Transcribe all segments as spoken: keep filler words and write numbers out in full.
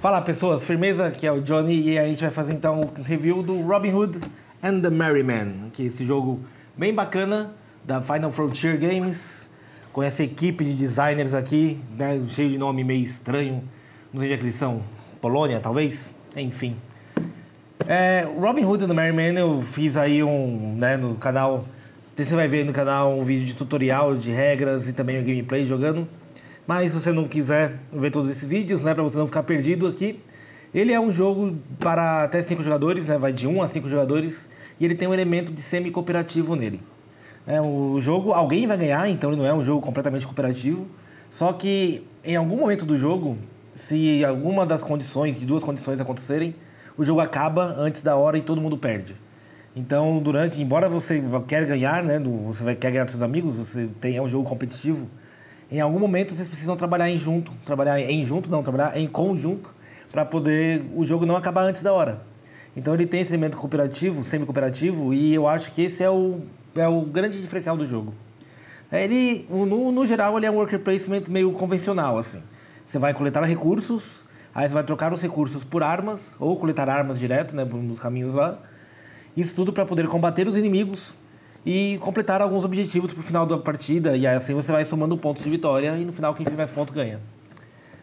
Fala pessoas, firmeza? Aqui é o Johnny e a gente vai fazer então o review do Robin Hood and the Merry Men, que é esse jogo bem bacana da Final Frontier Games, com essa equipe de designers aqui, né, cheio de nome meio estranho, não sei onde é que eles são, Polônia talvez? Enfim. É, Robin Hood and the Merry Men eu fiz aí um, né, no canal, você vai ver no canal um vídeo de tutorial, de regras e também o gameplay jogando. Mas se você não quiser ver todos esses vídeos, né, para você não ficar perdido aqui, ele é um jogo para até cinco jogadores, né, vai de um a cinco jogadores, e ele tem um elemento de semi-cooperativo nele. É, o jogo, alguém vai ganhar, então ele não é um jogo completamente cooperativo, só que em algum momento do jogo, se alguma das condições, de duas condições acontecerem, o jogo acaba antes da hora e todo mundo perde. Então, durante, embora você quer ganhar, né, você vai querer ganhar dos seus amigos, você tem, é um jogo competitivo, em algum momento vocês precisam trabalhar em junto, trabalhar em junto não, trabalhar em conjunto para poder o jogo não acabar antes da hora. Então ele tem esse elemento cooperativo, semi-cooperativo, e eu acho que esse é o, é o grande diferencial do jogo. Ele, no, no geral, ele é um worker placement meio convencional, assim. Você vai coletar recursos, aí você vai trocar os recursos por armas, ou coletar armas direto, né, nos caminhos lá. Isso tudo para poder combater os inimigos e completar alguns objetivos pro final da partida, e assim você vai somando pontos de vitória, e no final quem tiver mais pontos ganha.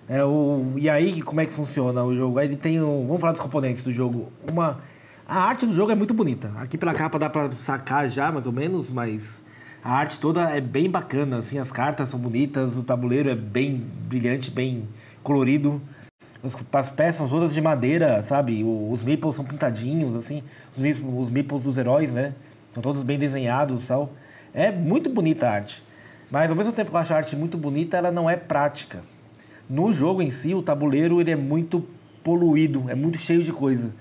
É, o, e aí, como é que funciona o jogo? Ele tem um, vamos falar dos componentes do jogo. Uma, a arte do jogo é muito bonita. Aqui pela capa dá pra sacar já, mais ou menos, mas a arte toda é bem bacana, assim, as cartas são bonitas, o tabuleiro é bem brilhante, bem colorido. As, as peças são todas de madeira, sabe? O, os meeples são pintadinhos, assim, os meeples, os meeples dos heróis, né? São todos bem desenhados e tal. É muito bonita a arte. Mas ao mesmo tempo que eu acho a arte muito bonita, ela não é prática. No jogo em si, o tabuleiro ele é muito poluído, é muito cheio de coisa.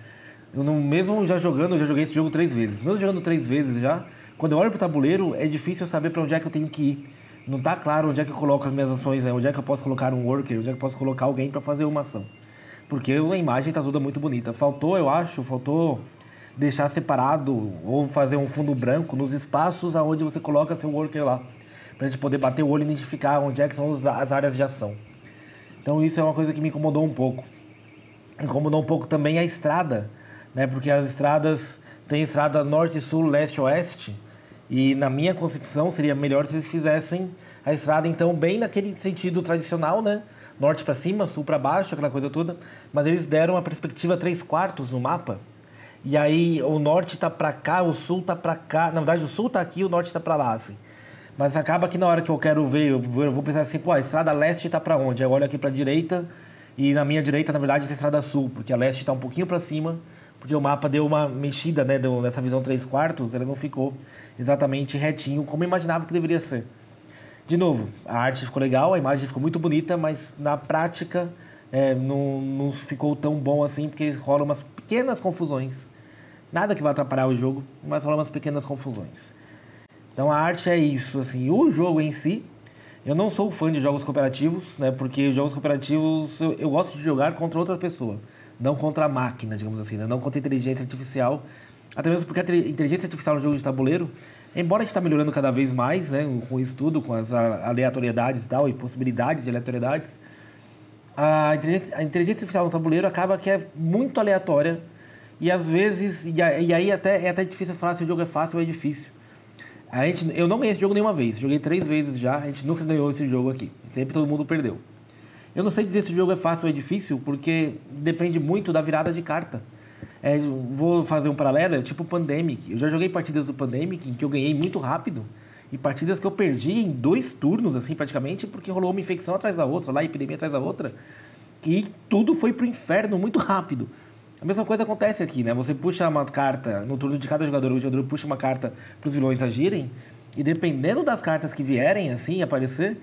Eu não, mesmo já jogando, eu já joguei esse jogo três vezes. Mesmo jogando três vezes já, quando eu olho pro tabuleiro, é difícil eu saber para onde é que eu tenho que ir. Não tá claro onde é que eu coloco as minhas ações, né? Onde é que eu posso colocar um worker, onde é que eu posso colocar alguém para fazer uma ação. Porque a imagem tá toda muito bonita. Faltou, eu acho, faltou... deixar separado ou fazer um fundo branco nos espaços aonde você coloca seu worker lá, pra gente poder bater o olho e identificar onde é que são as áreas de ação. Então isso é uma coisa que me incomodou um pouco. Incomodou um pouco também a estrada, né? Porque as estradas, tem estrada norte, sul, leste, oeste, e na minha concepção seria melhor se eles fizessem a estrada então bem naquele sentido tradicional, né? Norte pra cima, sul pra baixo, aquela coisa toda, mas eles deram a perspectiva três quartos no mapa. E aí o norte tá pra cá, o sul tá pra cá. Na verdade, o sul tá aqui e o norte tá pra lá, assim. Mas acaba que na hora que eu quero ver, eu vou pensar assim, pô, a estrada leste tá pra onde? Eu olho aqui pra direita e na minha direita, na verdade, tem a estrada sul, porque a leste tá um pouquinho pra cima, porque o mapa deu uma mexida, né, deu nessa visão três quartos, ele não ficou exatamente retinho como eu imaginava que deveria ser. De novo, a arte ficou legal, a imagem ficou muito bonita, mas na prática é, não, não ficou tão bom assim, porque rolam umas pequenas confusões. Nada que vai atrapalhar o jogo, mas rola umas pequenas confusões. Então a arte é isso, assim. O jogo em si, eu não sou fã de jogos cooperativos, né? Porque jogos cooperativos, eu, eu gosto de jogar contra outra pessoa. Não contra a máquina, digamos assim, né? Não contra a inteligência artificial. Até mesmo porque a inteligência artificial no jogo de tabuleiro, embora a gente está melhorando cada vez mais, né? Com isso tudo, com as aleatoriedades e tal, e possibilidades de aleatoriedades, a inteligência, a inteligência artificial no tabuleiro acaba que é muito aleatória. E às vezes, e aí até, é até difícil falar se o jogo é fácil ou é difícil. A gente, eu não ganhei esse jogo nenhuma vez, joguei três vezes já, a gente nunca ganhou esse jogo aqui. Sempre todo mundo perdeu. Eu não sei dizer se o jogo é fácil ou é difícil, porque depende muito da virada de carta. É, vou fazer um paralelo, tipo Pandemic. Eu já joguei partidas do Pandemic em que eu ganhei muito rápido, e partidas que eu perdi em dois turnos, assim, praticamente, porque rolou uma infecção atrás da outra, lá a epidemia atrás da outra, e tudo foi pro inferno muito rápido. A mesma coisa acontece aqui, né? Você puxa uma carta, no turno de cada jogador, o jogador puxa uma carta para os vilões agirem, e dependendo das cartas que vierem, assim, aparecer,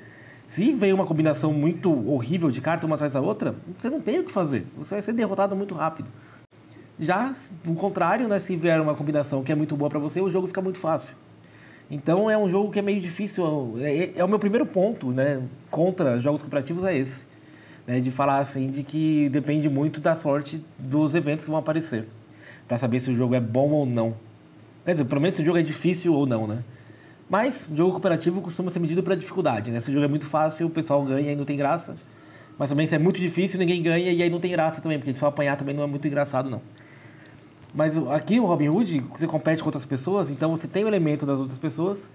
se vem uma combinação muito horrível de carta uma atrás da outra, você não tem o que fazer, você vai ser derrotado muito rápido. Já, o contrário, né? Se vier uma combinação que é muito boa para você, o jogo fica muito fácil. Então é um jogo que é meio difícil, é, é o meu primeiro ponto, né? Contra jogos cooperativos é esse. Né, de falar assim, de que depende muito da sorte dos eventos que vão aparecer para saber se o jogo é bom ou não. Quer dizer, pelo menos se o jogo é difícil ou não, né? Mas o jogo cooperativo costuma ser medido para dificuldade, né? Se o jogo é muito fácil, o pessoal ganha e não tem graça. Mas também se é muito difícil, ninguém ganha e aí não tem graça também, porque só apanhar também não é muito engraçado, não. Mas aqui o Robin Hood, você compete com outras pessoas, então você tem o elemento das outras pessoas,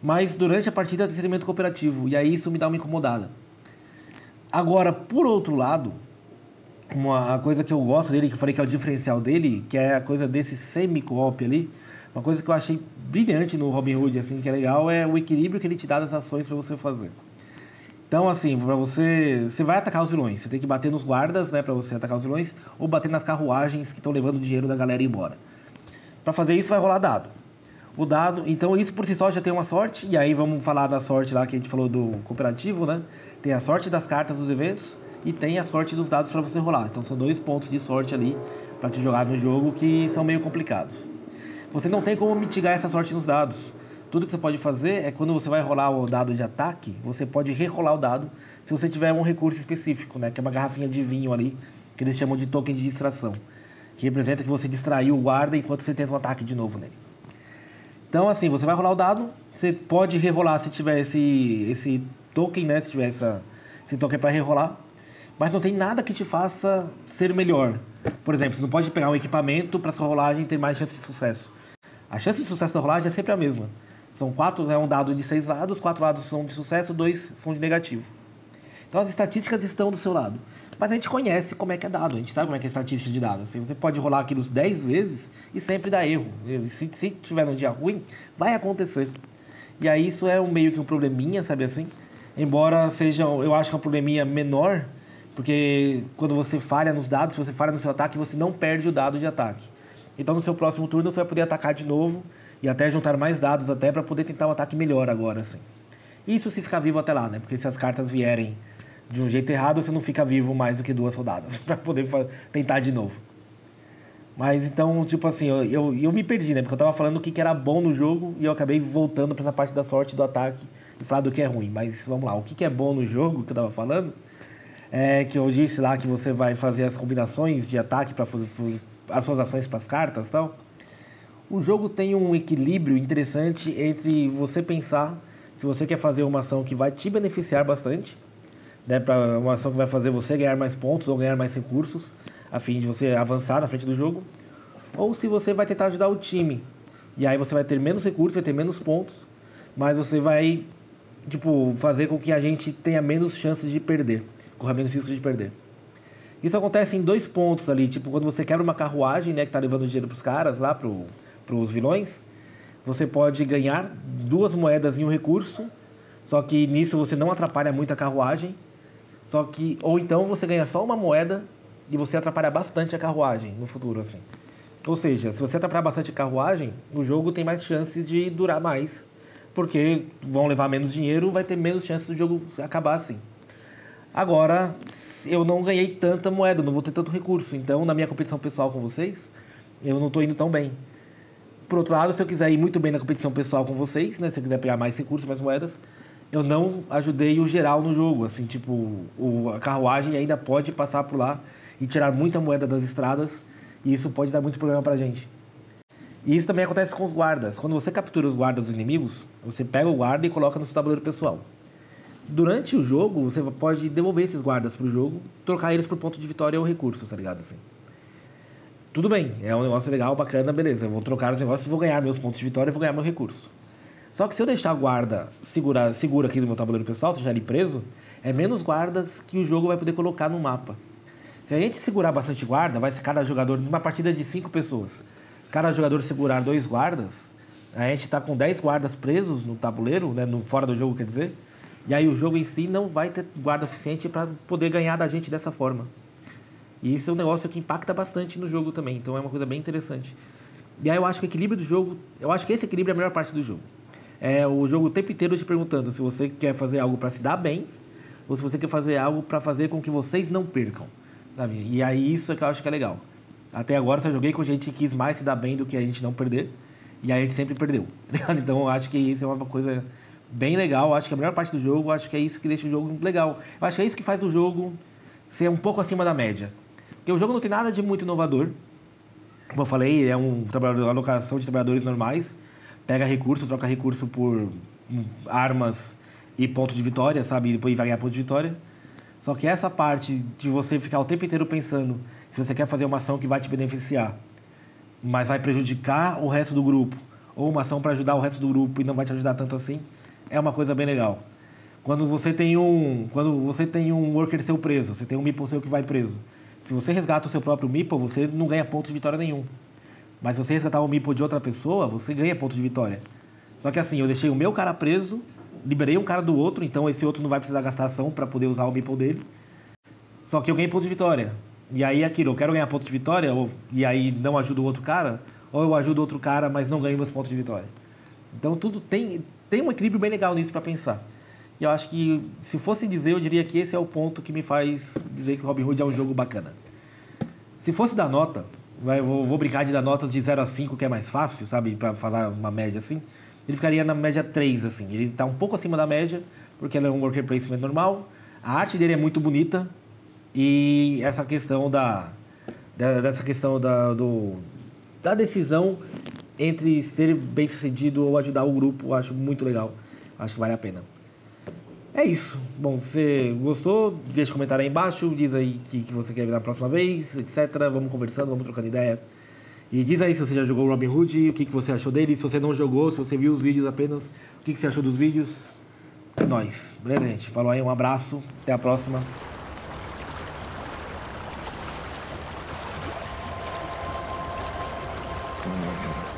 mas durante a partida tem esse elemento cooperativo, e aí isso me dá uma incomodada. Agora, por outro lado, uma coisa que eu gosto dele, que eu falei que é o diferencial dele, que é a coisa desse semi-co-op ali, uma coisa que eu achei brilhante no Robin Hood, assim, que é legal, é o equilíbrio que ele te dá das ações para você fazer. Então, assim, para você... Você vai atacar os vilões. Você tem que bater nos guardas, né, para você atacar os vilões, ou bater nas carruagens que estão levando o dinheiro da galera embora. Para fazer isso, vai rolar dado. O dado... Então, isso por si só já tem uma sorte. E aí, vamos falar da sorte lá que a gente falou do cooperativo, né? Tem a sorte das cartas dos eventos e tem a sorte dos dados para você rolar. Então, são dois pontos de sorte ali para te jogar no jogo que são meio complicados. Você não tem como mitigar essa sorte nos dados. Tudo que você pode fazer é, quando você vai rolar o dado de ataque, você pode rerolar o dado se você tiver um recurso específico, né? Que é uma garrafinha de vinho ali, que eles chamam de token de distração, que representa que você distraiu o guarda enquanto você tenta um ataque de novo nele. Então, assim, você vai rolar o dado, você pode rerolar se tiver esse, esse token, né? Se tiver essa, esse token para rerolar, mas não tem nada que te faça ser melhor. Por exemplo, você não pode pegar um equipamento para sua rolagem ter mais chance de sucesso. A chance de sucesso da rolagem é sempre a mesma. São quatro, é um dado de seis lados, quatro lados são de sucesso, dois são de negativo. Então as estatísticas estão do seu lado. Mas a gente conhece como é que é dado, a gente sabe como é que é a estatística de dados. Assim, você pode rolar aquilo dez vezes e sempre dá erro. Se, se tiver num dia ruim, vai acontecer. E aí isso é um, meio que um probleminha, sabe assim? Embora seja, eu acho que é um probleminha menor, porque quando você falha nos dados, se você falha no seu ataque, você não perde o dado de ataque. Então no seu próximo turno você vai poder atacar de novo, e até juntar mais dados até para poder tentar um ataque melhor agora, assim. Isso se ficar vivo até lá, né? Porque se as cartas vierem de um jeito errado, você não fica vivo mais do que duas rodadas para poder tentar de novo. Mas então, tipo assim, eu, eu, eu me perdi, né? Porque eu tava falando o que, que era bom no jogo e eu acabei voltando para essa parte da sorte do ataque e falar do que é ruim. Mas vamos lá, o que, que é bom no jogo que eu tava falando é que eu disse lá que você vai fazer as combinações de ataque para as suas ações para as cartas e tal. O jogo tem um equilíbrio interessante entre você pensar se você quer fazer uma ação que vai te beneficiar bastante, né, para uma ação que vai fazer você ganhar mais pontos ou ganhar mais recursos, a fim de você avançar na frente do jogo, ou se você vai tentar ajudar o time. E aí você vai ter menos recursos, vai ter menos pontos, mas você vai tipo, fazer com que a gente tenha menos chances de perder, corra menos risco de perder. Isso acontece em dois pontos ali, tipo quando você quebra uma carruagem, né, que está levando dinheiro para os caras lá, para o... para os vilões, você pode ganhar duas moedas em um recurso, só que nisso você não atrapalha muito a carruagem, só que, ou então você ganha só uma moeda e você atrapalha bastante a carruagem no futuro, assim. Ou seja, se você atrapalhar bastante a carruagem, o jogo tem mais chance de durar mais, porque vão levar menos dinheiro, vai ter menos chance do jogo acabar assim. Agora, eu não ganhei tanta moeda, não vou ter tanto recurso, então na minha competição pessoal com vocês, eu não estou indo tão bem. Por outro lado, se eu quiser ir muito bem na competição pessoal com vocês, né, se eu quiser pegar mais recursos, mais moedas, eu não ajudei o geral no jogo, assim, tipo, o, a carruagem ainda pode passar por lá e tirar muita moeda das estradas, e isso pode dar muito problema pra gente. E isso também acontece com os guardas. Quando você captura os guardas dos inimigos, você pega o guarda e coloca no seu tabuleiro pessoal. Durante o jogo, você pode devolver esses guardas pro jogo, trocar eles por ponto de vitória ou recursos, tá ligado, assim? Tudo bem, é um negócio legal, bacana, beleza. Eu vou trocar os negócios, vou ganhar meus pontos de vitória e vou ganhar meu recurso. Só que se eu deixar a guarda segura, segura aqui no meu tabuleiro pessoal, deixar ele preso, é menos guardas que o jogo vai poder colocar no mapa. Se a gente segurar bastante guarda, vai ficar cada jogador, numa partida de cinco pessoas, cada jogador segurar dois guardas, a gente está com dez guardas presos no tabuleiro, né, no, fora do jogo, quer dizer, e aí o jogo em si não vai ter guarda suficiente para poder ganhar da gente dessa forma. E isso é um negócio que impacta bastante no jogo também, então é uma coisa bem interessante. E aí eu acho que o equilíbrio do jogo, eu acho que esse equilíbrio é a melhor parte do jogo. É o jogo o tempo inteiro te perguntando se você quer fazer algo para se dar bem, ou se você quer fazer algo para fazer com que vocês não percam, sabe? E aí isso é que eu acho que é legal. Até agora eu só joguei com gente que quis mais se dar bem do que a gente não perder, e aí a gente sempre perdeu. Então eu acho que isso é uma coisa bem legal, eu acho que é a melhor parte do jogo, eu acho que é isso que deixa o jogo legal. Eu acho que é isso que faz o jogo ser um pouco acima da média. Porque o jogo não tem nada de muito inovador. Como eu falei, é um, uma alocação de trabalhadores normais. Pega recurso, troca recurso por armas e ponto de vitória, sabe? E depois vai ganhar ponto de vitória. Só que essa parte de você ficar o tempo inteiro pensando se você quer fazer uma ação que vai te beneficiar, mas vai prejudicar o resto do grupo, ou uma ação para ajudar o resto do grupo e não vai te ajudar tanto assim, é uma coisa bem legal. Quando você tem um, quando você tem um worker seu preso, você tem um meeple seu que vai preso. Se você resgata o seu próprio meeple, você não ganha ponto de vitória nenhum. Mas se você resgatar o meeple de outra pessoa, você ganha ponto de vitória. Só que assim, eu deixei o meu cara preso, liberei um cara do outro, então esse outro não vai precisar gastar ação para poder usar o meeple dele. Só que eu ganhei ponto de vitória. E aí, aquilo, eu quero ganhar ponto de vitória, ou, e aí não ajudo o outro cara, ou eu ajudo o outro cara, mas não ganho meus pontos de vitória. Então, tudo tem, tem um equilíbrio bem legal nisso para pensar. E eu acho que, se fosse dizer, eu diria que esse é o ponto que me faz dizer que o Robin Hood é um jogo bacana. Se fosse dar nota, eu vou, vou brincar de dar notas de zero a cinco, que é mais fácil, sabe, para falar uma média assim, ele ficaria na média três, assim. Ele está um pouco acima da média, porque ele é um worker placement normal. A arte dele é muito bonita, e essa questão da, da dessa questão da do da decisão entre ser bem sucedido ou ajudar o grupo, eu acho muito legal, acho que vale a pena. É isso. Bom, se você gostou, deixa um comentário aí embaixo, diz aí o que, que você quer ver na próxima vez, etc. Vamos conversando, vamos trocando ideia, e diz aí se você já jogou Robin Hood, o que, que você achou dele, se você não jogou, se você viu os vídeos apenas, o que, que você achou dos vídeos. É nóis, beleza, gente? Falou aí, um abraço, até a próxima. Oh, my God.